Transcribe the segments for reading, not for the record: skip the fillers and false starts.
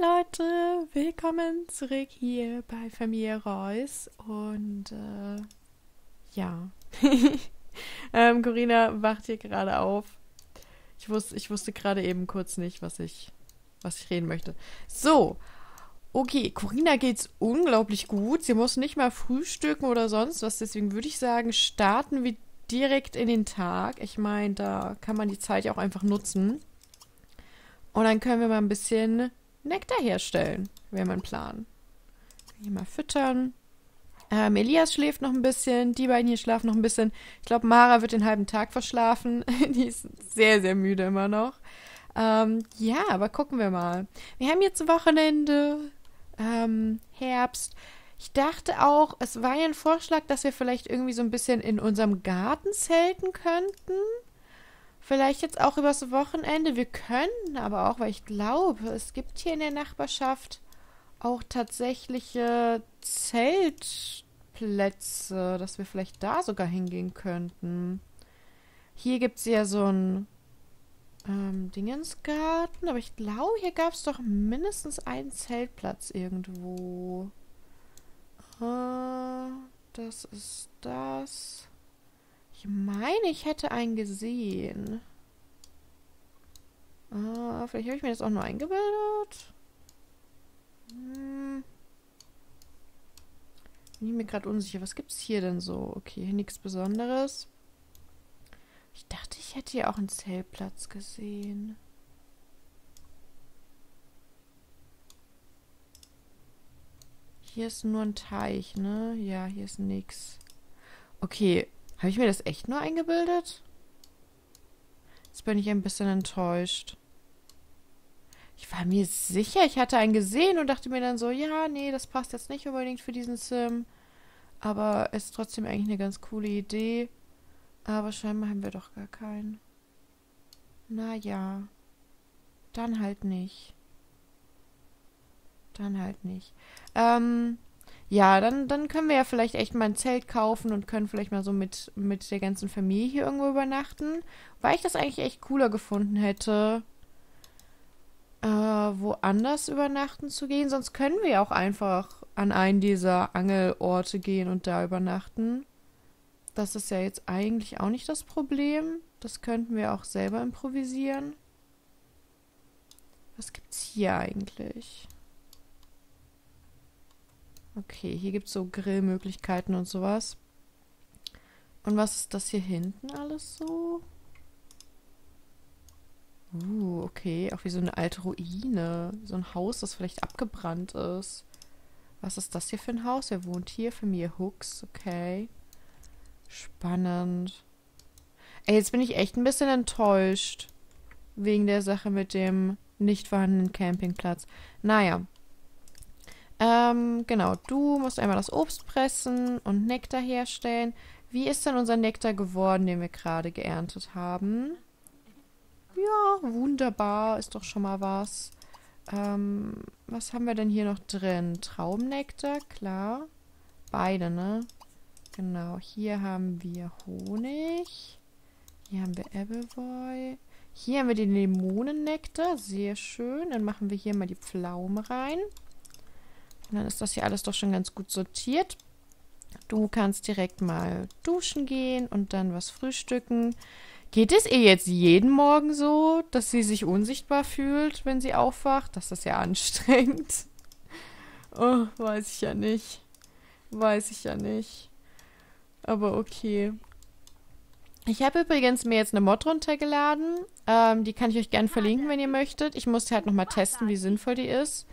Hi Leute, willkommen zurück hier bei Familie Reuss und ja, Corinna wacht hier gerade auf. Ich wusste gerade eben kurz nicht, was ich reden möchte. So, okay, Corinna geht's unglaublich gut. Sie muss nicht mal frühstücken oder sonst was, deswegen würde ich sagen, starten wir direkt in den Tag. Ich meine, da kann man die Zeit ja auch einfach nutzen. Und dann können wir mal ein bisschen Nektar herstellen, wäre mein Plan. Hier mal füttern. Elias schläft noch ein bisschen, die beiden hier schlafen noch ein bisschen. Ich glaube, Mara wird den halben Tag verschlafen. Die ist sehr, sehr müde immer noch. Ja, aber gucken wir mal. Wir haben jetzt Wochenende, Herbst. Ich dachte auch, es war ja ein Vorschlag, dass wir vielleicht irgendwie so ein bisschen in unserem Garten zelten könnten. Vielleicht jetzt auch übers Wochenende. Wir können aber auch, weil ich glaube, es gibt hier in der Nachbarschaft auch tatsächliche Zeltplätze, dass wir vielleicht da sogar hingehen könnten. Hier gibt es ja so einen Dingensgarten, aber ich glaube, hier gab es doch mindestens einen Zeltplatz irgendwo. Das ist das. Ich meine, ich hätte einen gesehen. Vielleicht habe ich mir das auch nur eingebildet. Bin ich mir gerade unsicher. Was gibt es hier denn so? Okay, nichts Besonderes. Ich dachte, ich hätte hier auch einen Zeltplatz gesehen. Hier ist nur ein Teich, ne? Ja, hier ist nichts. Okay. Habe ich mir das echt nur eingebildet? Jetzt bin ich ein bisschen enttäuscht. Ich war mir sicher, ich hatte einen gesehen und dachte mir dann so, ja, nee, das passt jetzt nicht unbedingt für diesen Sim. Aber ist trotzdem eigentlich eine ganz coole Idee. Aber scheinbar haben wir doch gar keinen. Naja. Dann halt nicht. Dann halt nicht. Ja, dann können wir ja vielleicht echt mal ein Zelt kaufen und können vielleicht mal so mit der ganzen Familie hier irgendwo übernachten. Weil ich das eigentlich echt cooler gefunden hätte, woanders übernachten zu gehen. Sonst können wir ja auch einfach an einen dieser Angelorte gehen und da übernachten. Das ist ja jetzt eigentlich auch nicht das Problem. Das könnten wir auch selber improvisieren. Was gibt's hier eigentlich? Okay, hier gibt es so Grillmöglichkeiten und sowas. Und was ist das hier hinten alles so? Okay, auch wie so eine alte Ruine. So ein Haus, das vielleicht abgebrannt ist. Was ist das hier für ein Haus? Wer wohnt hier? Familie Hooks, okay. Spannend. Ey, jetzt bin ich echt ein bisschen enttäuscht. Wegen der Sache mit dem nicht vorhandenen Campingplatz. Naja. Genau, du musst einmal das Obst pressen und Nektar herstellen. Wie ist denn unser Nektar geworden, den wir gerade geerntet haben? Ja, wunderbar, ist doch schon mal was. Was haben wir denn hier noch drin? Traubennektar, klar. Beide, ne? Genau, hier haben wir Honig. Hier haben wir Appleboy. Hier haben wir den Limonennektar, sehr schön. Dann machen wir hier mal die Pflaume rein. Und dann ist das hier alles doch schon ganz gut sortiert. Du kannst direkt mal duschen gehen und dann was frühstücken. Geht es ihr jetzt jeden Morgen so, dass sie sich unsichtbar fühlt, wenn sie aufwacht? Das ist ja anstrengend. Oh, weiß ich ja nicht. Weiß ich ja nicht. Aber okay. Ich habe übrigens mir jetzt eine Mod runtergeladen. Die kann ich euch gerne verlinken, wenn ihr möchtet. Ich musste halt nochmal testen, wie sinnvoll die ist.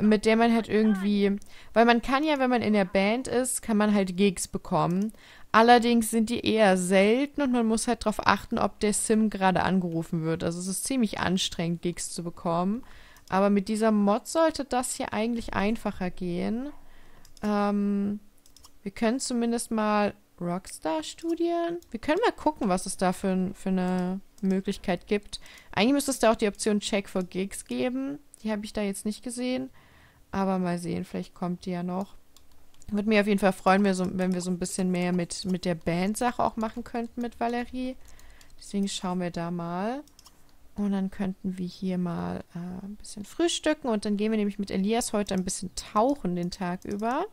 Mit der man halt irgendwie, weil man kann ja, wenn man in der Band ist, kann man halt Gigs bekommen. Allerdings sind die eher selten und man muss halt darauf achten, ob der Sim gerade angerufen wird. Also es ist ziemlich anstrengend, Gigs zu bekommen. Aber mit dieser Mod sollte das hier eigentlich einfacher gehen. Wir können zumindest mal Rockstar studieren. Wir können mal gucken, was es da für eine Möglichkeit gibt. Eigentlich müsste es da auch die Option Check for Gigs geben. Die habe ich da jetzt nicht gesehen. Aber mal sehen, vielleicht kommt die ja noch. Würde mich auf jeden Fall freuen, wenn wir so ein bisschen mehr mit der Band-Sache auch machen könnten mit Valerie. Deswegen schauen wir da mal. Und dann könnten wir hier mal ein bisschen frühstücken. Und dann gehen wir nämlich mit Elias heute ein bisschen tauchen den Tag über.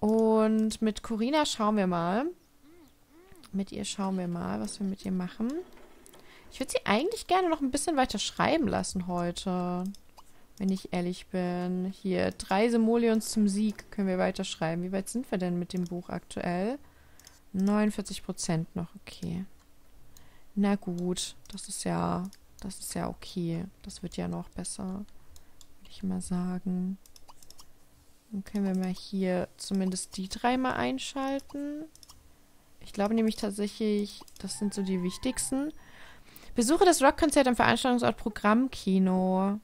Und mit Corinna schauen wir mal. Mit ihr schauen wir mal, was wir mit ihr machen. Ich würde sie eigentlich gerne noch ein bisschen weiter schreiben lassen heute. Wenn ich ehrlich bin. Hier, 3 Simoleons zum Sieg können wir weiterschreiben. Wie weit sind wir denn mit dem Buch aktuell? 49% noch, okay. Na gut, das ist ja okay. Das wird ja noch besser, würde ich mal sagen. Dann können wir mal hier zumindest die 3 mal einschalten. Ich glaube nämlich tatsächlich, das sind so die wichtigsten. Besuche das Rockkonzert am Veranstaltungsort Programmkino.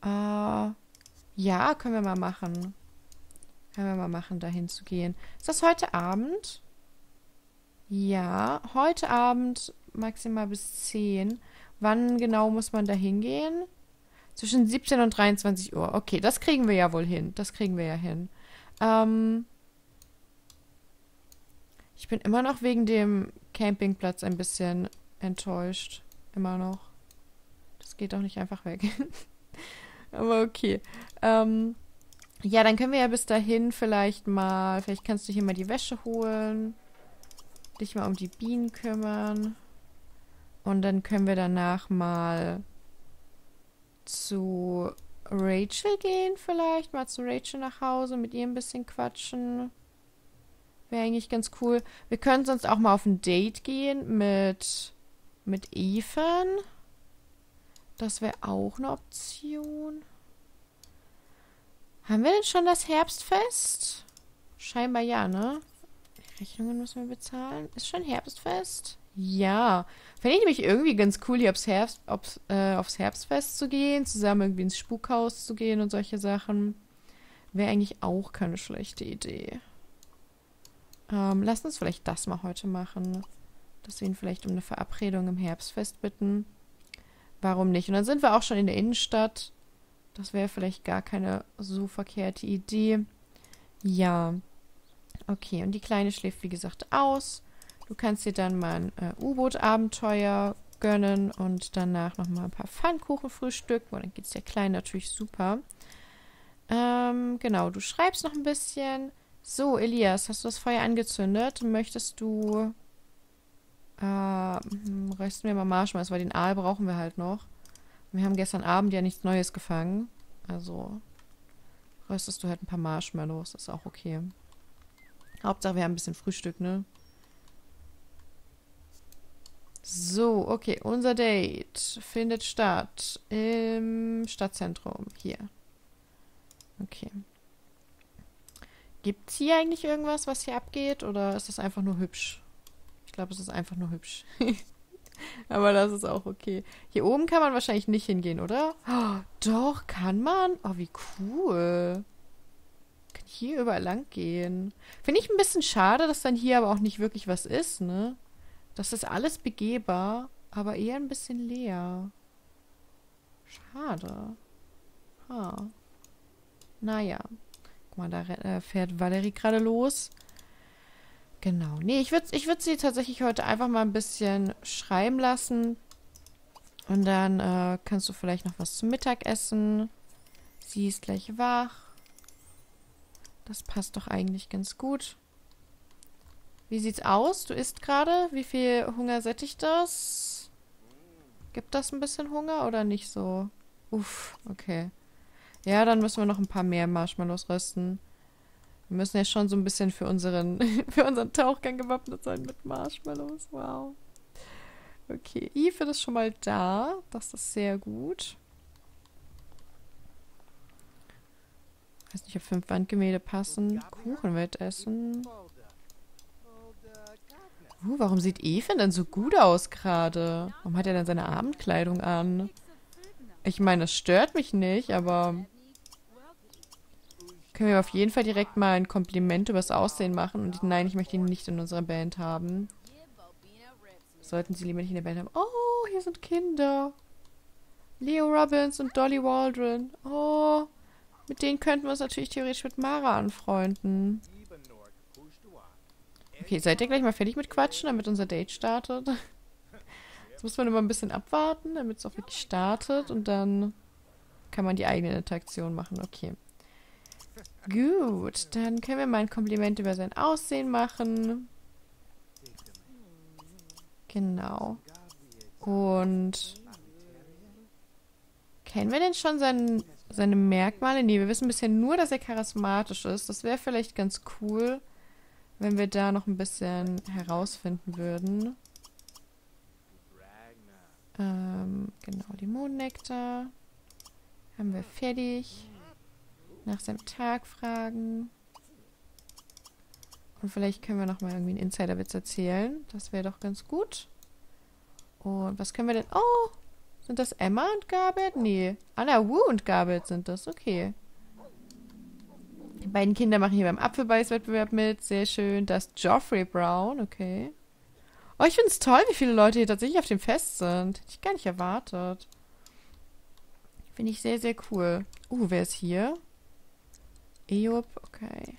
Ja, können wir mal machen. Können wir mal machen, dahin zu gehen. Ist das heute Abend? Ja, heute Abend maximal bis 10. Wann genau muss man da hingehen? Zwischen 17 und 23 Uhr. Okay, das kriegen wir ja wohl hin. Das kriegen wir ja hin. Ich bin immer noch wegen dem Campingplatz ein bisschen enttäuscht. Immer noch. Das geht auch nicht einfach weg. Aber okay. Ja, dann können wir ja bis dahin vielleicht kannst du hier mal die Wäsche holen, dich mal um die Bienen kümmern und dann können wir danach mal zu Rachel gehen vielleicht, mal zu Rachel nach Hause, mit ihr ein bisschen quatschen. Wäre eigentlich ganz cool. Wir können sonst auch mal auf ein Date gehen mit Ethan. Das wäre auch eine Option. Haben wir denn schon das Herbstfest? Scheinbar ja, ne? Rechnungen müssen wir bezahlen. Ist schon Herbstfest? Ja. Fände ich nämlich irgendwie ganz cool, hier aufs Herbstfest zu gehen, zusammen irgendwie ins Spukhaus zu gehen und solche Sachen. Wäre eigentlich auch keine schlechte Idee. Lass uns vielleicht das mal heute machen. Dass wir ihn vielleicht um eine Verabredung im Herbstfest bitten. Warum nicht? Und dann sind wir auch schon in der Innenstadt. Das wäre vielleicht gar keine so verkehrte Idee. Ja. Okay, und die Kleine schläft, wie gesagt, aus. Du kannst dir dann mal ein U-Boot-Abenteuer gönnen und danach nochmal ein paar Pfannkuchen frühstücken. Und dann geht es der Kleinen natürlich super. Genau, du schreibst noch ein bisschen. So, Elias, hast du das Feuer angezündet? Möchtest du... rösten wir mal Marshmallows, weil den Aal brauchen wir halt noch. Wir haben gestern Abend ja nichts Neues gefangen. Also röstest du halt ein paar Marshmallows, ist auch okay. Hauptsache wir haben ein bisschen Frühstück, ne? So, okay, unser Date findet statt im Stadtzentrum, hier. Okay. Gibt's hier eigentlich irgendwas, was hier abgeht, oder ist das einfach nur hübsch? Ich glaube, es ist einfach nur hübsch. Aber das ist auch okay. Hier oben kann man wahrscheinlich nicht hingehen, oder? Oh, doch, kann man? Oh, wie cool. Kann ich hier überall lang gehen. Finde ich ein bisschen schade, dass dann hier aber auch nicht wirklich was ist, ne? Das ist alles begehbar, aber eher ein bisschen leer. Schade. Ha. Naja. Guck mal, da fährt Valerie gerade los. Genau. Nee, ich würd sie tatsächlich heute einfach mal ein bisschen schreiben lassen. Und dann kannst du vielleicht noch was zum Mittag essen. Sie ist gleich wach. Das passt doch eigentlich ganz gut. Wie sieht's aus? Du isst gerade. Wie viel Hunger sättigt das? Gibt das ein bisschen Hunger oder nicht so? Uff, okay. Ja, dann müssen wir noch ein paar mehr Marshmallows rösten. Wir müssen ja schon so ein bisschen für unseren Tauchgang gewappnet sein mit Marshmallows. Wow. Okay, Eve ist schon mal da. Das ist sehr gut. Ich weiß nicht, ob 5 Wandgemälde passen. Kuchenwettessen. Warum sieht Eve denn so gut aus gerade? Warum hat er denn seine Abendkleidung an? Ich meine, das stört mich nicht, aber... Können wir auf jeden Fall direkt mal ein Kompliment über das Aussehen machen. Und nein, ich möchte ihn nicht in unserer Band haben. Sollten sie lieber nicht in der Band haben. Oh, hier sind Kinder. Leo Robbins und Dolly Waldron. Oh, mit denen könnten wir uns natürlich theoretisch mit Mara anfreunden. Okay, seid ihr gleich mal fertig mit Quatschen, damit unser Date startet? Jetzt muss man immer ein bisschen abwarten, damit es auch wirklich startet. Und dann kann man die eigene Interaktion machen. Okay. Gut, dann können wir mal ein Kompliment über sein Aussehen machen. Genau. Und kennen wir denn schon seine Merkmale? Nee, wir wissen bisher nur, dass er charismatisch ist. Das wäre vielleicht ganz cool, wenn wir da noch ein bisschen herausfinden würden. Genau, die Mondnektar. Haben wir fertig. Nach seinem Tag fragen. Und vielleicht können wir nochmal irgendwie einen Insiderwitz erzählen. Das wäre doch ganz gut. Und was können wir denn... Oh! Sind das Emma und Gabet? Nee. Anna Wu und Gabet sind das. Okay. Die beiden Kinder machen hier beim Apfelbeißwettbewerb mit. Sehr schön. Das ist Jeffrey Brown. Okay. Oh, ich finde es toll, wie viele Leute hier tatsächlich auf dem Fest sind. Hätte ich gar nicht erwartet. Finde ich sehr, sehr cool. Wer ist hier? Eob. Okay.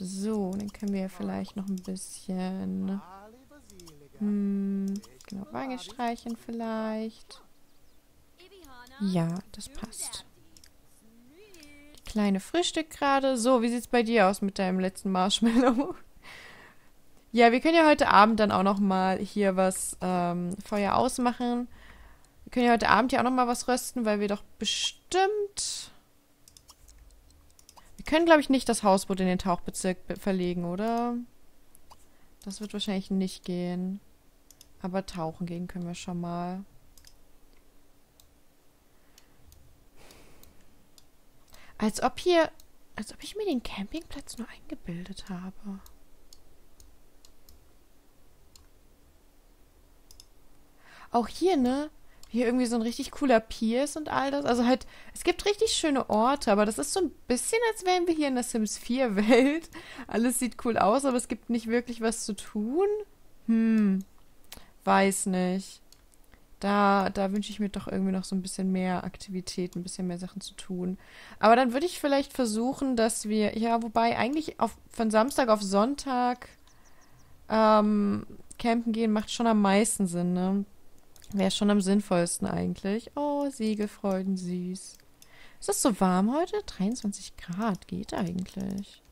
So, dann können wir vielleicht noch ein bisschen... genau, Wange streichen vielleicht. Ja, das passt. Die kleine Frühstück gerade. So, wie sieht's bei dir aus mit deinem letzten Marshmallow? Ja, wir können ja heute Abend dann auch nochmal hier was Feuer ausmachen. Wir können ja heute Abend ja auch nochmal was rösten, weil wir doch bestimmt... Wir können, glaube ich, nicht das Hausboot in den Tauchbezirk verlegen, oder? Das wird wahrscheinlich nicht gehen. Aber tauchen gehen können wir schon mal. Als ob ich mir den Campingplatz nur eingebildet habe. Auch hier, ne? Hier irgendwie so ein richtig cooler Pier ist und all das. Also halt, es gibt richtig schöne Orte, aber das ist so ein bisschen, als wären wir hier in der Sims 4-Welt. Alles sieht cool aus, aber es gibt nicht wirklich was zu tun. Weiß nicht. Da wünsche ich mir doch irgendwie noch so ein bisschen mehr Aktivität, ein bisschen mehr Sachen zu tun. Aber dann würde ich vielleicht versuchen, dass wir, ja, wobei eigentlich von Samstag auf Sonntag campen gehen macht schon am meisten Sinn, ne? Wäre schon am sinnvollsten eigentlich. Oh, Segelfreuden, süß. Ist das so warm heute? 23 Grad, geht eigentlich.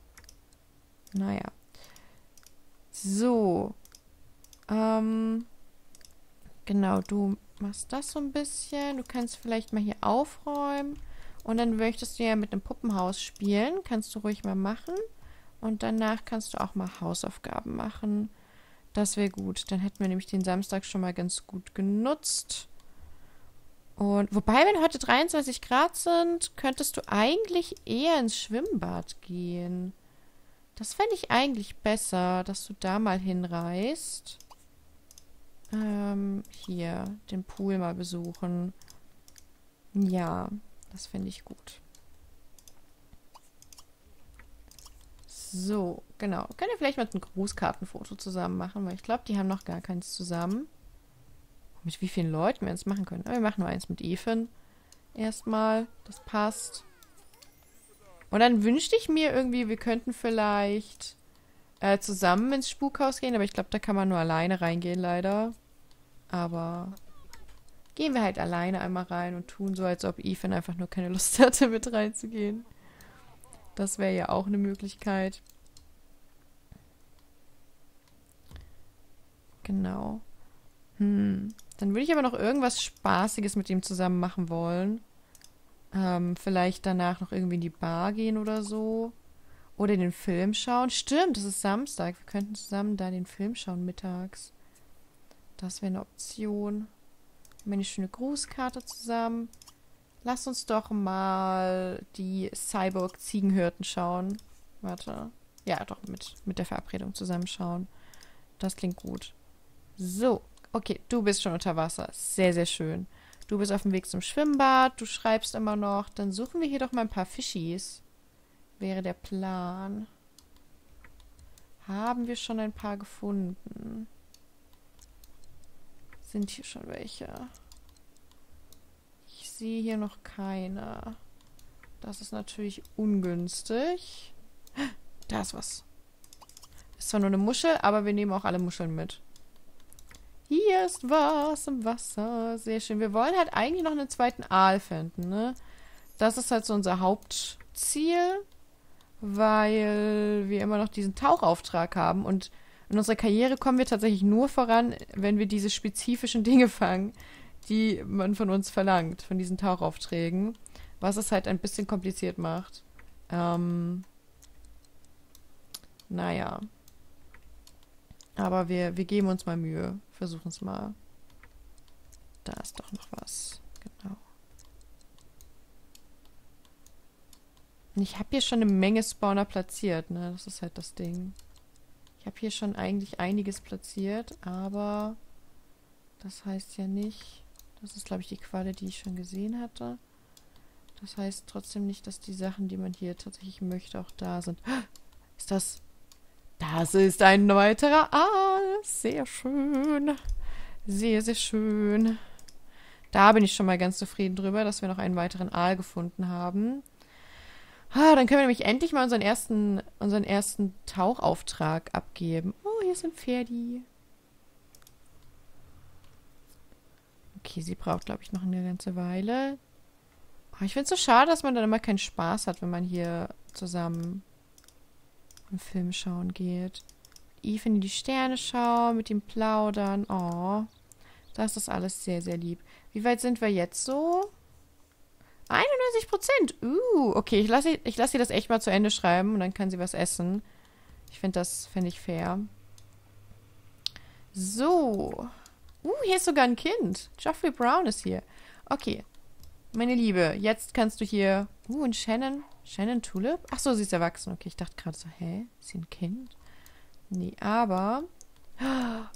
Naja. So. Genau, du machst das so ein bisschen. Du kannst vielleicht mal hier aufräumen. Und dann möchtest du ja mit einem Puppenhaus spielen. Kannst du ruhig mal machen. Und danach kannst du auch mal Hausaufgaben machen. Das wäre gut. Dann hätten wir nämlich den Samstag schon mal ganz gut genutzt. Und wobei, wenn heute 23 Grad sind, könntest du eigentlich eher ins Schwimmbad gehen. Das fände ich eigentlich besser, dass du da mal hinreist. Hier, den Pool mal besuchen. Ja, das finde ich gut. So, genau. Können wir vielleicht mal ein Grußkartenfoto zusammen machen, weil ich glaube, die haben noch gar keins zusammen. Mit wie vielen Leuten wir eins machen können. Aber wir machen nur eins mit Ethan. Erstmal. Das passt. Und dann wünschte ich mir irgendwie, wir könnten vielleicht zusammen ins Spukhaus gehen, aber ich glaube, da kann man nur alleine reingehen, leider. Aber gehen wir halt alleine einmal rein und tun so, als ob Ethan einfach nur keine Lust hatte, mit reinzugehen. Das wäre ja auch eine Möglichkeit. Genau. Dann würde ich aber noch irgendwas Spaßiges mit ihm zusammen machen wollen. Vielleicht danach noch irgendwie in die Bar gehen oder so. Oder den Film schauen. Stimmt, es ist Samstag. Wir könnten zusammen da den Film schauen mittags. Das wäre eine Option. Wir haben eine schöne Grußkarte zusammen. Lass uns doch mal die Cyborg-Ziegenhirten schauen. Warte. Ja, doch, mit der Verabredung zusammenschauen. Das klingt gut. So. Okay, du bist schon unter Wasser. Sehr, sehr schön. Du bist auf dem Weg zum Schwimmbad. Du schreibst immer noch. Dann suchen wir hier doch mal ein paar Fischis. Wäre der Plan. Haben wir schon ein paar gefunden? Sind hier schon welche? Ich sehe hier noch keine. Das ist natürlich ungünstig. Da ist was. Ist zwar nur eine Muschel, aber wir nehmen auch alle Muscheln mit. Hier ist was im Wasser. Sehr schön. Wir wollen halt eigentlich noch einen zweiten Aal finden, ne? Das ist halt so unser Hauptziel, weil wir immer noch diesen Tauchauftrag haben. Und in unserer Karriere kommen wir tatsächlich nur voran, wenn wir diese spezifischen Dinge fangen, die man von uns verlangt, von diesen Tauchaufträgen. Was es halt ein bisschen kompliziert macht. Naja. Aber wir geben uns mal Mühe. Versuchen es mal. Da ist doch noch was. Genau. Und ich habe hier schon eine Menge Spawner platziert, ne? Das ist halt das Ding. Ich habe hier schon eigentlich einiges platziert, aber das heißt ja nicht... Das ist, glaube ich, die Qualle, die ich schon gesehen hatte. Das heißt trotzdem nicht, dass die Sachen, die man hier tatsächlich möchte, auch da sind. Ist das... Das ist ein weiterer Aal. Sehr schön. Sehr, sehr schön. Da bin ich schon mal ganz zufrieden drüber, dass wir noch einen weiteren Aal gefunden haben. Ah, dann können wir nämlich endlich mal unseren ersten Tauchauftrag abgeben. Oh, hier ist ein Pferdi. Okay, sie braucht, glaube ich, noch eine ganze Weile. Oh, ich finde es so schade, dass man dann immer keinen Spaß hat, wenn man hier zusammen... Film schauen geht. Eve in die Sterne schauen, mit ihm plaudern. Oh, das ist alles sehr, sehr lieb. Wie weit sind wir jetzt so? 91%. Okay, ich lasse sie das echt mal zu Ende schreiben und dann kann sie was essen. Ich finde das, finde ich fair. So. Hier ist sogar ein Kind. Jeffrey Brown ist hier. Okay. Meine Liebe, jetzt kannst du hier... und Shannon... Shannon Tulip? Achso, sie ist erwachsen. Okay, ich dachte gerade so, hä? Ist sie ein Kind? Nee, aber...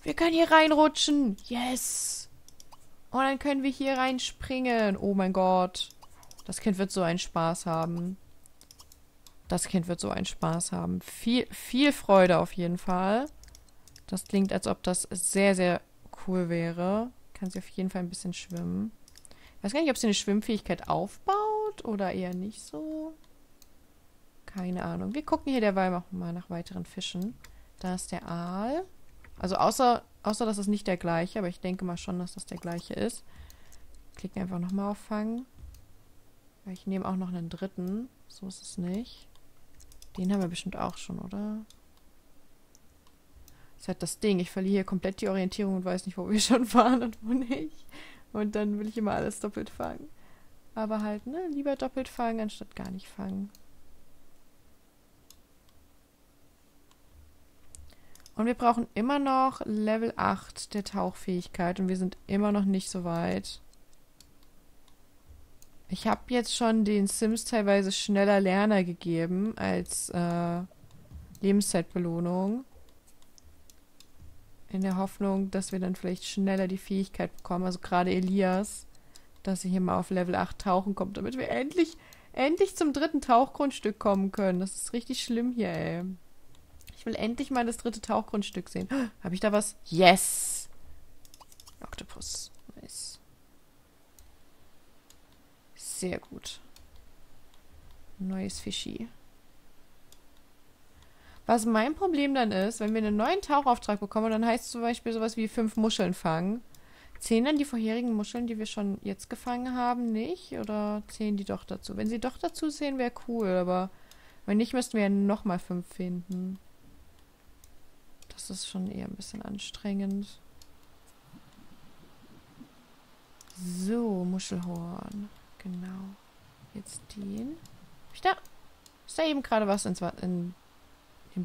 Wir können hier reinrutschen! Yes! Und dann können wir hier reinspringen. Oh mein Gott. Das Kind wird so einen Spaß haben. Das Kind wird so einen Spaß haben. Viel, viel Freude auf jeden Fall. Das klingt, als ob das sehr, sehr cool wäre. Kann sie auf jeden Fall ein bisschen schwimmen. Ich weiß gar nicht, ob sie eine Schwimmfähigkeit aufbaut oder eher nicht so. Keine Ahnung. Wir gucken hier derweil auch mal nach weiteren Fischen. Da ist der Aal. Also außer dass es nicht der gleiche, aber ich denke mal schon, dass das der gleiche ist. Klicken einfach nochmal auf Fangen. Ich nehme auch noch einen dritten. So ist es nicht. Den haben wir bestimmt auch schon, oder? Das ist halt das Ding. Ich verliere hier komplett die Orientierung und weiß nicht, wo wir schon waren und wo nicht. Und dann will ich immer alles doppelt fangen. Aber halt, ne? Lieber doppelt fangen, anstatt gar nicht fangen. Und wir brauchen immer noch Level 8 der Tauchfähigkeit. Und wir sind immer noch nicht so weit. Ich habe jetzt schon den Sims teilweise schneller Lerner gegeben als Lebenszeitbelohnung. In der Hoffnung, dass wir dann vielleicht schneller die Fähigkeit bekommen. Also gerade Elias, dass er hier mal auf Level 8 tauchen kommt, damit wir endlich zum dritten Tauchgrundstück kommen können. Das ist richtig schlimm hier, ey. Ich will endlich mal das dritte Tauchgrundstück sehen. Habe ich da was? Yes! Oktopus. Nice. Sehr gut. Neues Fischi. Was mein Problem dann ist, wenn wir einen neuen Tauchauftrag bekommen, dann heißt es zum Beispiel sowas wie 5 Muscheln fangen. 10 dann die vorherigen Muscheln, die wir schon jetzt gefangen haben, nicht? Oder 10 die doch dazu? Wenn sie doch dazu sehen, wäre cool, aber wenn nicht, müssten wir ja nochmal 5 finden. Das ist schon eher ein bisschen anstrengend. So, Muschelhorn. Genau. Jetzt den. Ist da eben gerade was in den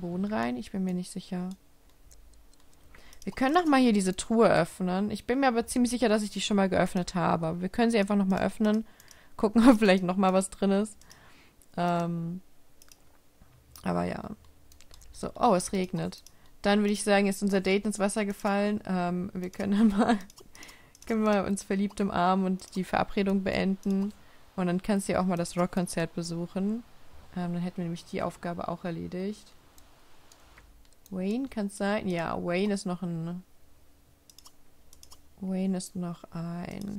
Boden rein? Ich bin mir nicht sicher. Wir können nochmal hier diese Truhe öffnen. Ich bin mir aber ziemlich sicher, dass ich die schon mal geöffnet habe. Wir können sie einfach nochmal öffnen. Gucken, ob vielleicht nochmal was drin ist. Aber ja. So, oh, es regnet. Dann würde ich sagen, ist unser Date ins Wasser gefallen. Wir können dann mal uns verliebt umarmen und die Verabredung beenden. Und dann kannst du ja auch mal das Rockkonzert besuchen. Dann hätten wir nämlich die Aufgabe auch erledigt. Wayne kann es sein? Ja, Wayne ist noch ein...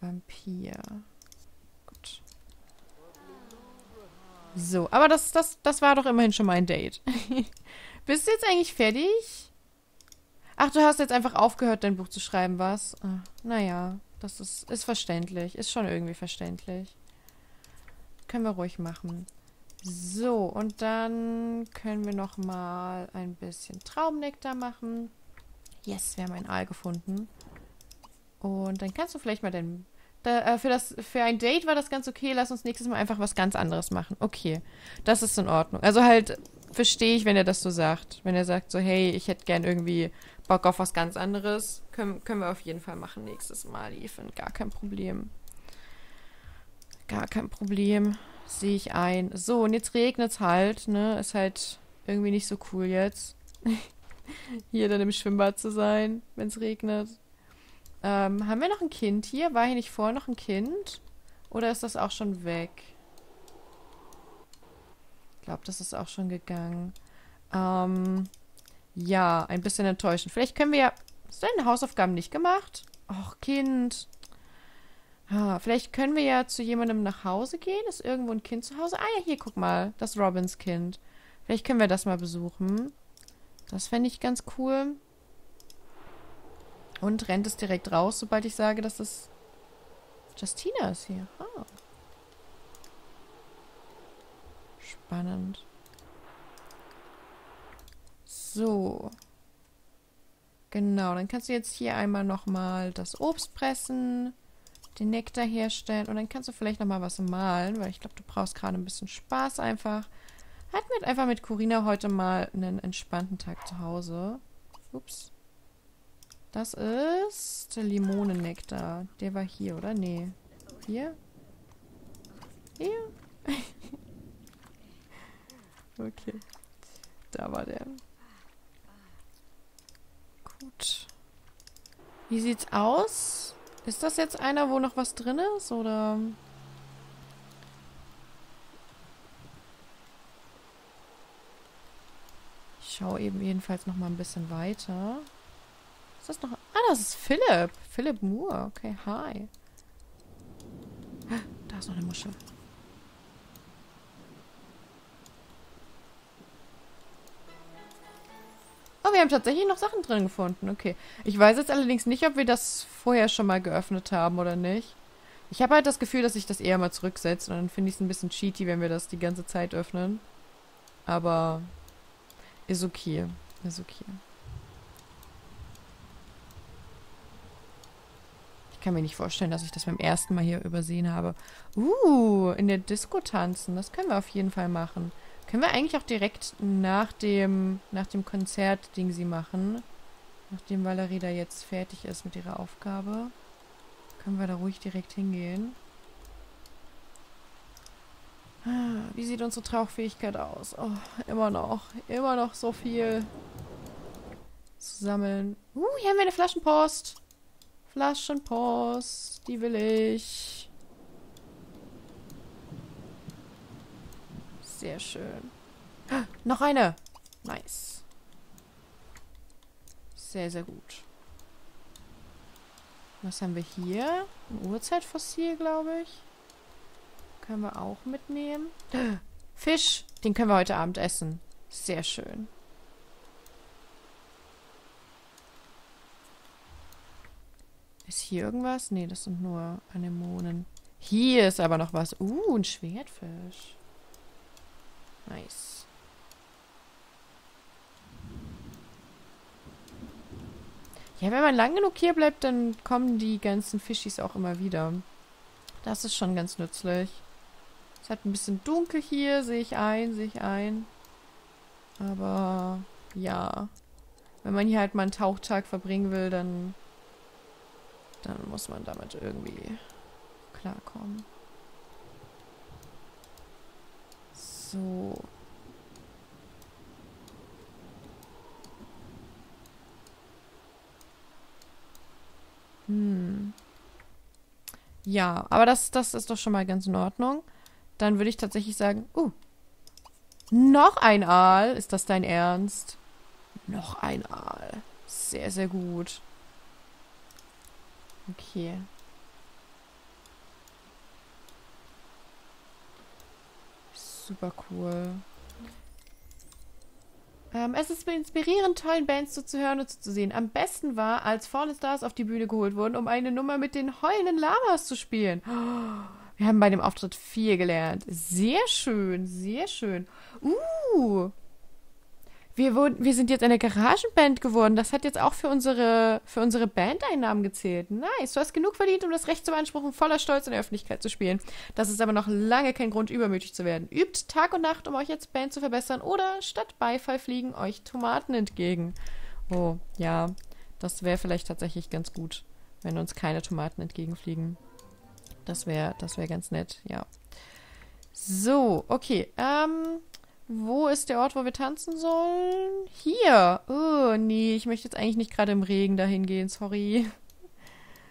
Vampir. Gut. So, aber das war doch immerhin schon mal ein Date. Bist du jetzt eigentlich fertig? Ach, du hast jetzt einfach aufgehört, dein Buch zu schreiben, was? Ach, naja, das ist verständlich. Ist schon irgendwie verständlich. Können wir ruhig machen. So, und dann können wir noch mal ein bisschen Traumnektar machen. Yes, wir haben ein Aal gefunden. Und dann kannst du vielleicht mal dein... Für ein Date war das ganz okay. Lass uns nächstes Mal einfach was ganz anderes machen. Okay, das ist in Ordnung. Also halt, verstehe ich, wenn er das so sagt. Wenn er sagt so, hey, ich hätte gern irgendwie Bock auf was ganz anderes. Können wir auf jeden Fall machen nächstes Mal, Ethan. Gar kein Problem. Gar kein Problem. Sehe ich ein. So, und jetzt regnet es halt, ne? Ist halt irgendwie nicht so cool jetzt. Hier dann im Schwimmbad zu sein, wenn es regnet. Haben wir noch ein Kind hier? War hier nicht vorher noch ein Kind? Oder ist das auch schon weg? Ich glaube, das ist auch schon gegangen. Ja, ein bisschen enttäuschend. Vielleicht können wir ja... Hast du deine Hausaufgaben nicht gemacht? Och, Kind. Ah, vielleicht können wir ja zu jemandem nach Hause gehen. Ist irgendwo ein Kind zu Hause? Ah ja, hier, guck mal. Das Robbins Kind. Vielleicht können wir das mal besuchen. Das fände ich ganz cool. Und rennt es direkt raus, sobald ich sage, dass das Justina ist hier. Ah. Spannend. So. Genau, dann kannst du jetzt hier einmal nochmal das Obst pressen, den Nektar herstellen und dann kannst du vielleicht nochmal was malen, weil ich glaube, du brauchst gerade ein bisschen Spaß einfach. Hatten wir einfach mit Corinna heute mal einen entspannten Tag zu Hause. Ups. Das ist der Limonennektar. Der war hier, oder? Nee. Hier? Hier? Okay. Da war der. Gut. Wie sieht's aus? Ist das jetzt einer, wo noch was drin ist? Oder... Ich schaue eben jedenfalls noch mal ein bisschen weiter. Ist das noch... Ah, das ist Philipp. Philipp Moor. Okay, hi. Da ist noch eine Muschel. Oh, wir haben tatsächlich noch Sachen drin gefunden. Okay. Ich weiß jetzt allerdings nicht, ob wir das vorher schon mal geöffnet haben oder nicht. Ich habe halt das Gefühl, dass ich das eher mal zurücksetze. Und dann finde ich es ein bisschen cheaty, wenn wir das die ganze Zeit öffnen. Aber... Ist okay. Ist okay. Ich kann mir nicht vorstellen, dass ich das beim ersten Mal hier übersehen habe. In der Disco tanzen. Das können wir auf jeden Fall machen. Können wir eigentlich auch direkt nach dem Konzert-Ding sie machen. Nachdem Valerie da jetzt fertig ist mit ihrer Aufgabe. Können wir da ruhig direkt hingehen. Wie sieht unsere Tauchfähigkeit aus? Oh, immer noch. Immer noch so viel zu sammeln. Hier haben wir eine Flaschenpost. Flaschenpost, die will ich. Sehr schön. Noch eine. Nice. Sehr, sehr gut. Was haben wir hier? Ein Urzeitfossil, glaube ich. Können wir auch mitnehmen. Fisch, den können wir heute Abend essen. Sehr schön. Ist hier irgendwas? Nee, das sind nur Anemonen. Hier ist aber noch was. Ein Schwertfisch. Nice. Ja, wenn man lang genug hier bleibt, dann kommen die ganzen Fischis auch immer wieder. Das ist schon ganz nützlich. Es hat ein bisschen dunkel hier, sehe ich ein. Aber ja. Wenn man hier halt mal einen Tauchtag verbringen will, dann muss man damit irgendwie klarkommen. So. Ja, aber das ist doch schon mal ganz in Ordnung. Dann würde ich tatsächlich sagen, noch ein Aal. Ist das dein Ernst? Noch ein Aal. Sehr, sehr gut. Okay. super cool. Es ist inspirierend, tollen Bands zuzuhören und zuzusehen. Am besten war, als Fallen Stars auf die Bühne geholt wurden, um eine Nummer mit den heulenden Lamas zu spielen. Oh, wir haben bei dem Auftritt viel gelernt. Sehr schön, sehr schön. Wir sind jetzt eine Garagenband geworden. Das hat jetzt auch für unsere Bandeinnahmen gezählt. Nice, du hast genug verdient, um das Recht zu beanspruchen, voller Stolz in der Öffentlichkeit zu spielen. Das ist aber noch lange kein Grund, übermütig zu werden. Übt Tag und Nacht, um euch als Band zu verbessern, oder statt Beifall fliegen euch Tomaten entgegen. Oh, ja, das wäre vielleicht tatsächlich ganz gut, wenn uns keine Tomaten entgegenfliegen. Das wäre ganz nett, ja. So, okay, wo ist der Ort, wo wir tanzen sollen? Hier. Oh, nee, ich möchte jetzt eigentlich nicht gerade im Regen dahin gehen, sorry.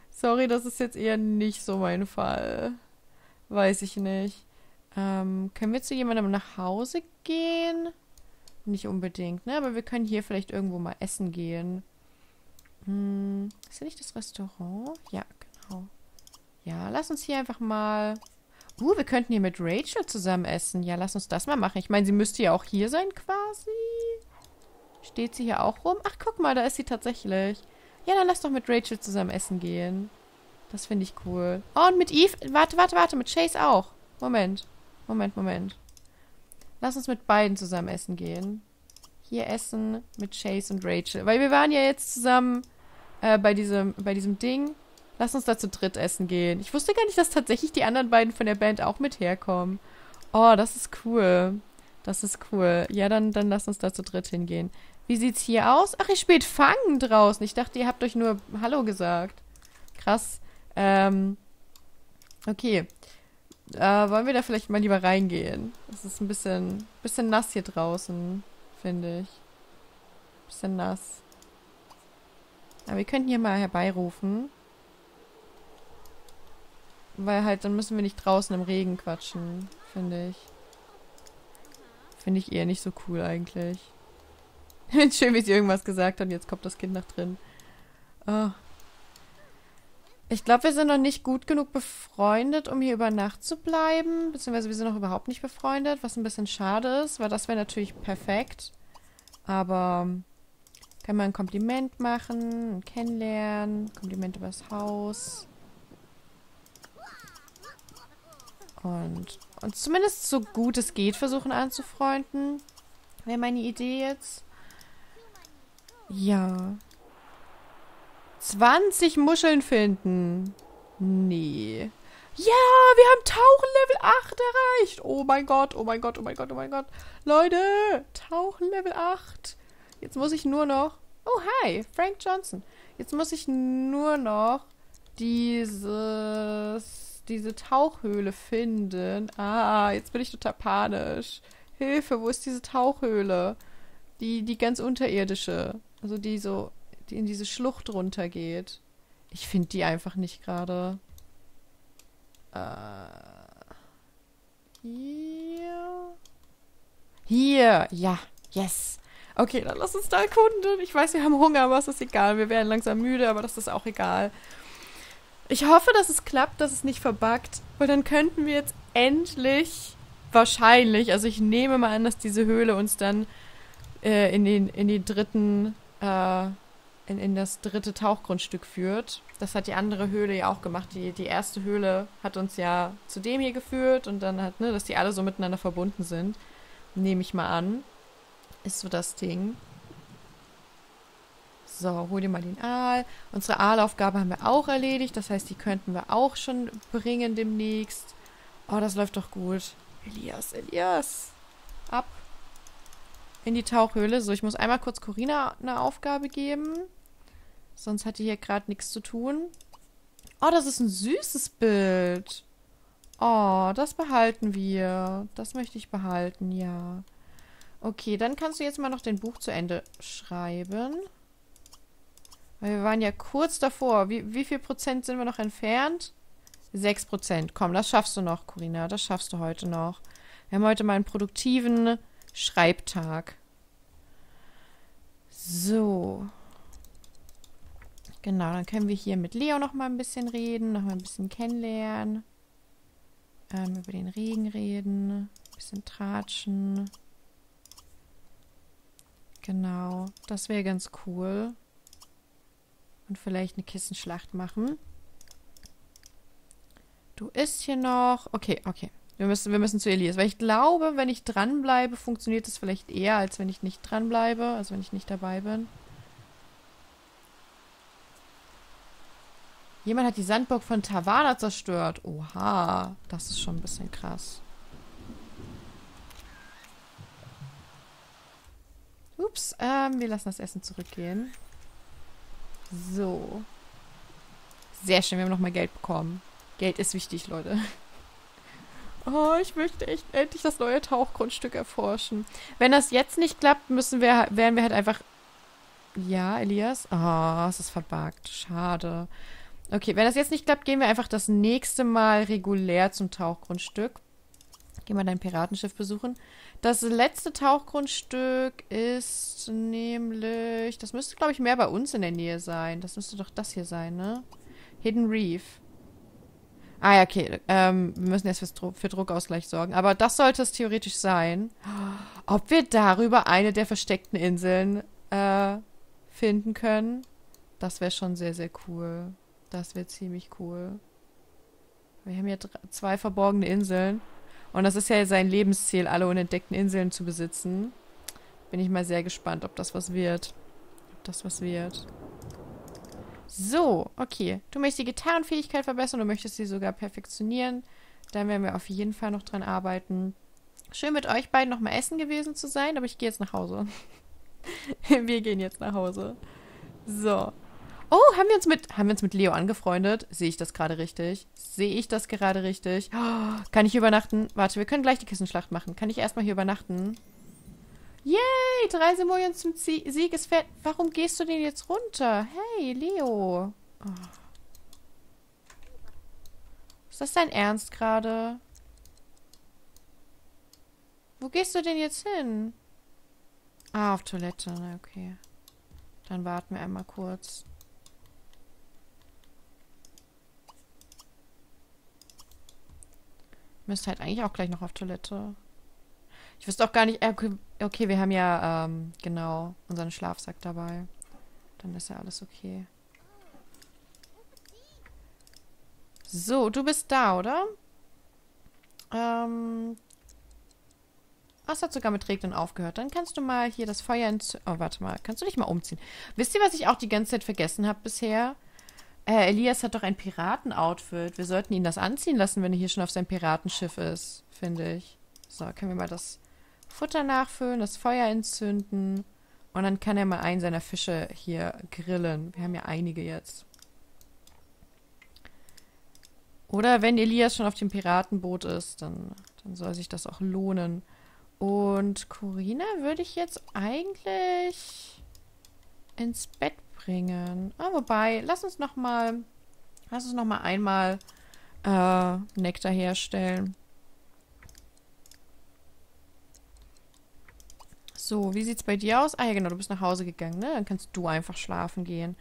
Sorry, das ist jetzt eher nicht so mein Fall. Weiß ich nicht. Können wir zu jemandem nach Hause gehen? Nicht unbedingt, ne? Aber wir können hier vielleicht irgendwo mal essen gehen. Ist hier nicht das Restaurant? Ja, genau. Ja, lass uns hier einfach mal... wir könnten hier mit Rachel zusammen essen. Ja, lass uns das mal machen. Ich meine, sie müsste ja auch hier sein quasi. Steht sie hier auch rum? Ach, guck mal, da ist sie tatsächlich. Ja, dann lass doch mit Rachel zusammen essen gehen. Das finde ich cool. Oh, und mit Eve. Warte, warte, warte. Mit Chase auch. Moment. Moment, Moment. Lass uns mit beiden zusammen essen gehen. Hier essen mit Chase und Rachel. Weil wir waren ja jetzt zusammen bei diesem Ding. Lass uns da zu dritt essen gehen. Ich wusste gar nicht, dass tatsächlich die anderen beiden von der Band auch mit herkommen. Oh, das ist cool. Das ist cool. Ja, dann lass uns da zu dritt hingehen. Wie sieht's hier aus? Ach, ihr spielt Fangen draußen. Ich dachte, ihr habt euch nur Hallo gesagt. Krass. Okay. Wollen wir da vielleicht mal lieber reingehen? Es ist ein bisschen nass hier draußen, finde ich. Bisschen nass. Aber wir könnten hier mal herbeirufen. Weil halt, dann müssen wir nicht draußen im Regen quatschen, finde ich. Finde ich eher nicht so cool eigentlich. Schön, wie sie irgendwas gesagt hat und jetzt kommt das Kind nach drin. Oh. Ich glaube, wir sind noch nicht gut genug befreundet, um hier über Nacht zu bleiben. Beziehungsweise wir sind noch überhaupt nicht befreundet, was ein bisschen schade ist, weil das wäre natürlich perfekt. Aber kann man ein Kompliment machen, ein Kennenlernen, Kompliment übers Haus... Und uns zumindest so gut es geht versuchen anzufreunden. Wäre meine Idee jetzt. Ja. 20 Muscheln finden. Nee. Ja, wir haben Tauchen Level 8 erreicht. Oh mein Gott, oh mein Gott, oh mein Gott, oh mein Gott. Leute, Tauchen Level 8. Jetzt muss ich nur noch... Oh, hi, Frank Johnson. Jetzt muss ich nur noch diese Tauchhöhle finden. Ah, jetzt bin ich total panisch. Hilfe, wo ist diese Tauchhöhle? Die ganz unterirdische. Also die in diese Schlucht runtergeht. Ich finde die einfach nicht gerade. Hier. Hier. Ja. Yes. Okay, dann lass uns da erkunden. Ich weiß, wir haben Hunger, aber es ist egal. Wir werden langsam müde, aber das ist auch egal. Ich hoffe, dass es klappt, dass es nicht verbuggt, weil dann könnten wir jetzt endlich, wahrscheinlich, also ich nehme mal an, dass diese Höhle uns dann in das dritte Tauchgrundstück führt. Das hat die andere Höhle ja auch gemacht. Die erste Höhle hat uns ja zu dem hier geführt und dann hat, ne, dass die alle so miteinander verbunden sind. Nehme ich mal an. Ist so das Ding. So, hol dir mal den Aal. Unsere Aalaufgabe haben wir auch erledigt. Das heißt, die könnten wir auch schon bringen demnächst. Oh, das läuft doch gut. Elias, Elias. Ab. In die Tauchhöhle. So, ich muss einmal kurz Corinna eine Aufgabe geben. Sonst hat die hier gerade nichts zu tun. Oh, das ist ein süßes Bild. Oh, das behalten wir. Das möchte ich behalten, ja. Okay, dann kannst du jetzt mal noch den Buch zu Ende schreiben. Weil wir waren ja kurz davor. Wie viel Prozent sind wir noch entfernt? 6%. Komm, das schaffst du noch, Corinna. Das schaffst du heute noch. Wir haben heute mal einen produktiven Schreibtag. So. Genau, dann können wir hier mit Leo noch mal ein bisschen reden, noch mal ein bisschen kennenlernen. Über den Regen reden. Ein bisschen tratschen. Genau, das wäre ganz cool. Und vielleicht eine Kissenschlacht machen. Du isst hier noch. Okay, okay. Wir müssen zu Elias. Weil ich glaube, wenn ich dranbleibe, funktioniert das vielleicht eher, als wenn ich nicht dranbleibe. Also wenn ich nicht dabei bin. Jemand hat die Sandburg von Tavana zerstört. Oha, das ist schon ein bisschen krass. Ups, wir lassen das Essen zurückgehen. So. Sehr schön, wir haben nochmal Geld bekommen. Geld ist wichtig, Leute. Oh, ich möchte echt endlich das neue Tauchgrundstück erforschen. Wenn das jetzt nicht klappt, werden wir halt einfach... Ja, Elias? Oh, es ist verbuggt. Schade. Okay, wenn das jetzt nicht klappt, gehen wir einfach das nächste Mal regulär zum Tauchgrundstück. Gehen wir dein Piratenschiff besuchen. Das letzte Tauchgrundstück ist nämlich... Das müsste, glaube ich, mehr bei uns in der Nähe sein. Das müsste doch das hier sein, ne? Hidden Reef. Ah ja, okay. Wir müssen erst für Druckausgleich sorgen. Aber das sollte es theoretisch sein. Ob wir darüber eine der versteckten Inseln... finden können. Das wäre schon sehr, sehr cool. Das wäre ziemlich cool. Wir haben hier 2 verborgene Inseln. Und das ist ja sein Lebensziel, alle unentdeckten Inseln zu besitzen. Bin ich mal sehr gespannt, ob das was wird. Ob das was wird. So, okay. Du möchtest die Gitarrenfähigkeit verbessern, du möchtest sie sogar perfektionieren. Dann werden wir auf jeden Fall noch dran arbeiten. Schön mit euch beiden nochmal essen gewesen zu sein, aber ich gehe jetzt nach Hause. Wir gehen jetzt nach Hause. So. Oh, haben wir uns mit Leo angefreundet? Sehe ich das gerade richtig? Sehe ich das gerade richtig? Oh, kann ich hier übernachten? Warte, wir können gleich die Kissenschlacht machen. Kann ich erstmal hier übernachten? Yay! 3 Simoleons zum Sieg ist fertig. Warum gehst du denn jetzt runter? Hey, Leo. Oh. Ist das dein Ernst gerade? Wo gehst du denn jetzt hin? Ah, auf Toilette. Na, okay. Dann warten wir einmal kurz. Müsste halt eigentlich auch gleich noch auf Toilette. Ich wüsste auch gar nicht... Okay, wir haben ja, genau, unseren Schlafsack dabei. Dann ist ja alles okay. So, du bist da, oder? Es hat sogar mit Regnen aufgehört. Dann kannst du mal hier das Feuer entzünden. Oh, warte mal. Kannst du dich mal umziehen? Wisst ihr, was ich auch die ganze Zeit vergessen habe bisher? Elias hat doch ein Piratenoutfit. Wir sollten ihn das anziehen lassen, wenn er hier schon auf seinem Piratenschiff ist, finde ich. So, können wir mal das Futter nachfüllen, das Feuer entzünden. Und dann kann er mal einen seiner Fische hier grillen. Wir haben ja einige jetzt. Oder wenn Elias schon auf dem Piratenboot ist, dann soll sich das auch lohnen. Und Corinna würde ich jetzt eigentlich ins Bett bringen. Oh, wobei, lass uns noch mal einmal Nektar herstellen. So, wie sieht's bei dir aus? Ah ja, genau, du bist nach Hause gegangen, ne? Dann kannst du einfach schlafen gehen.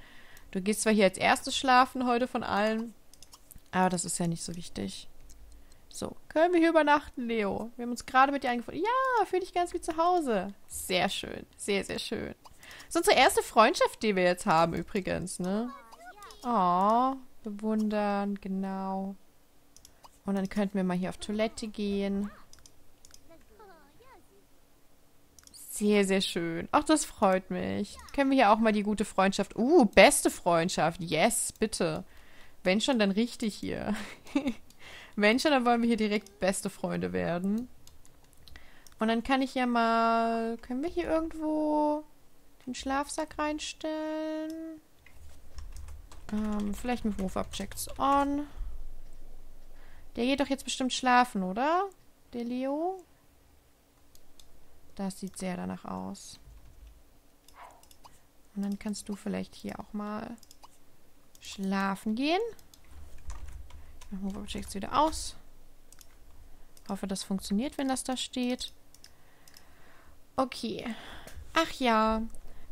Du gehst zwar hier als erstes schlafen heute von allen, aber das ist ja nicht so wichtig. So, können wir hier übernachten, Leo? Wir haben uns gerade mit dir angefunden. Ja, fühle dich ganz wie zu Hause. Sehr schön. Sehr, sehr schön. Das ist unsere erste Freundschaft, die wir jetzt haben übrigens, ne? Oh, bewundern, genau. Und dann könnten wir mal hier auf Toilette gehen. Sehr, sehr schön. Ach, das freut mich. Können wir hier auch mal die gute Freundschaft... beste Freundschaft. Yes, bitte. Wenn schon, dann richtig hier. Menschen, dann wollen wir hier direkt beste Freunde werden. Und dann kann ich ja mal... Können wir hier irgendwo den Schlafsack reinstellen? Vielleicht mit Move-Up Checks on. Der geht doch jetzt bestimmt schlafen, oder? Der Leo? Das sieht sehr danach aus. Und dann kannst du vielleicht hier auch mal schlafen gehen. Move Objects wieder aus. Hoffe, das funktioniert, wenn das da steht. Okay. Ach ja.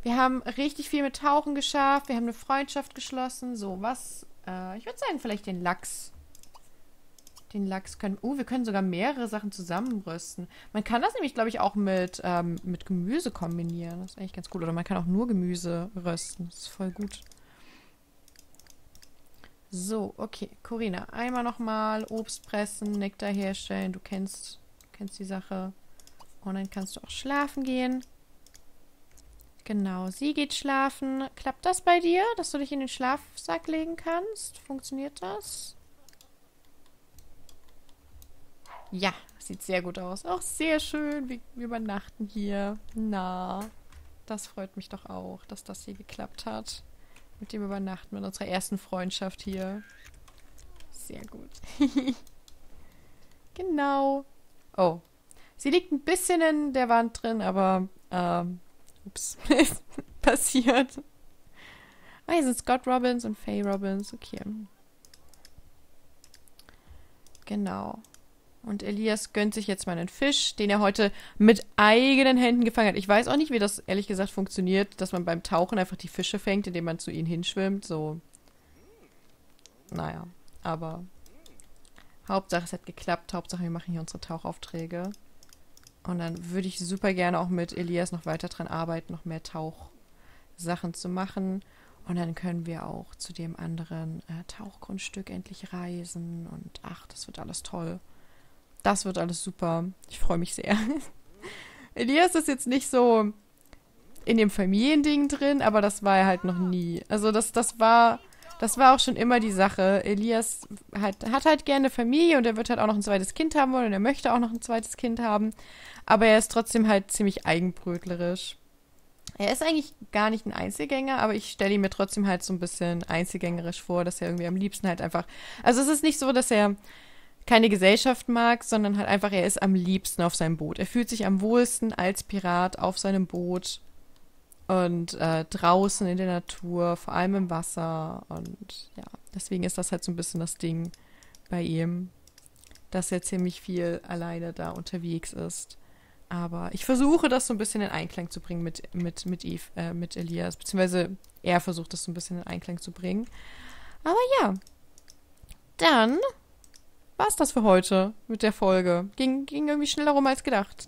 Wir haben richtig viel mit Tauchen geschafft. Wir haben eine Freundschaft geschlossen. So, was? Ich würde sagen, vielleicht den Lachs. Den Lachs können... Oh, wir können sogar mehrere Sachen zusammenrösten. Man kann das nämlich, glaube ich, auch mit Gemüse kombinieren. Das ist eigentlich ganz cool. Oder man kann auch nur Gemüse rösten. Das ist voll gut. So, okay. Corinna, einmal nochmal Obst pressen, Nektar herstellen. Du kennst die Sache. Und dann kannst du auch schlafen gehen. Genau, sie geht schlafen. Klappt das bei dir, dass du dich in den Schlafsack legen kannst? Funktioniert das? Ja, sieht sehr gut aus. Auch sehr schön. Wir übernachten hier. Na, das freut mich doch auch, dass das hier geklappt hat. Mit dem Übernachten, mit unserer ersten Freundschaft hier. Sehr gut. Genau. Oh. Sie liegt ein bisschen in der Wand drin, aber, ups, ist passiert. Ah, hier sind Scott Robbins und Faye Robbins. Okay. Genau. Und Elias gönnt sich jetzt mal einen Fisch, den er heute mit eigenen Händen gefangen hat. Ich weiß auch nicht, wie das ehrlich gesagt funktioniert, dass man beim Tauchen einfach die Fische fängt, indem man zu ihnen hinschwimmt. So. Naja, aber Hauptsache es hat geklappt. Hauptsache wir machen hier unsere Tauchaufträge. Und dann würde ich super gerne auch mit Elias noch weiter dran arbeiten, noch mehr Tauchsachen zu machen. Und dann können wir auch zu dem anderen Tauchgrundstück endlich reisen. Und ach, das wird alles toll. Das wird alles super. Ich freue mich sehr. Elias ist jetzt nicht so in dem Familiending drin, aber das war er halt noch nie. Also das war auch schon immer die Sache. Elias hat halt gerne Familie und er wird halt auch noch ein zweites Kind haben wollen und er möchte auch noch ein zweites Kind haben. Aber er ist trotzdem halt ziemlich eigenbrötlerisch. Er ist eigentlich gar nicht ein Einzelgänger, aber ich stelle ihn mir trotzdem halt so ein bisschen einzelgängerisch vor, dass er irgendwie am liebsten halt einfach... Also es ist nicht so, dass er... keine Gesellschaft mag, sondern halt einfach, er ist am liebsten auf seinem Boot. Er fühlt sich am wohlsten als Pirat auf seinem Boot und draußen in der Natur, vor allem im Wasser und ja, deswegen ist das halt so ein bisschen das Ding bei ihm, dass er ziemlich viel alleine da unterwegs ist. Aber ich versuche das so ein bisschen in Einklang zu bringen mit Elias, beziehungsweise er versucht das so ein bisschen in Einklang zu bringen. Aber ja, dann... war's das für heute mit der Folge. Ging irgendwie schneller rum als gedacht.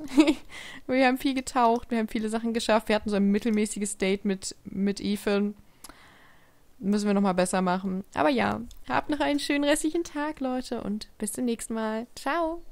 Wir haben viel getaucht, wir haben viele Sachen geschafft. Wir hatten so ein mittelmäßiges Date mit Ethan. Müssen wir nochmal besser machen. Aber ja, habt noch einen schönen restlichen Tag, Leute. Und bis zum nächsten Mal. Ciao.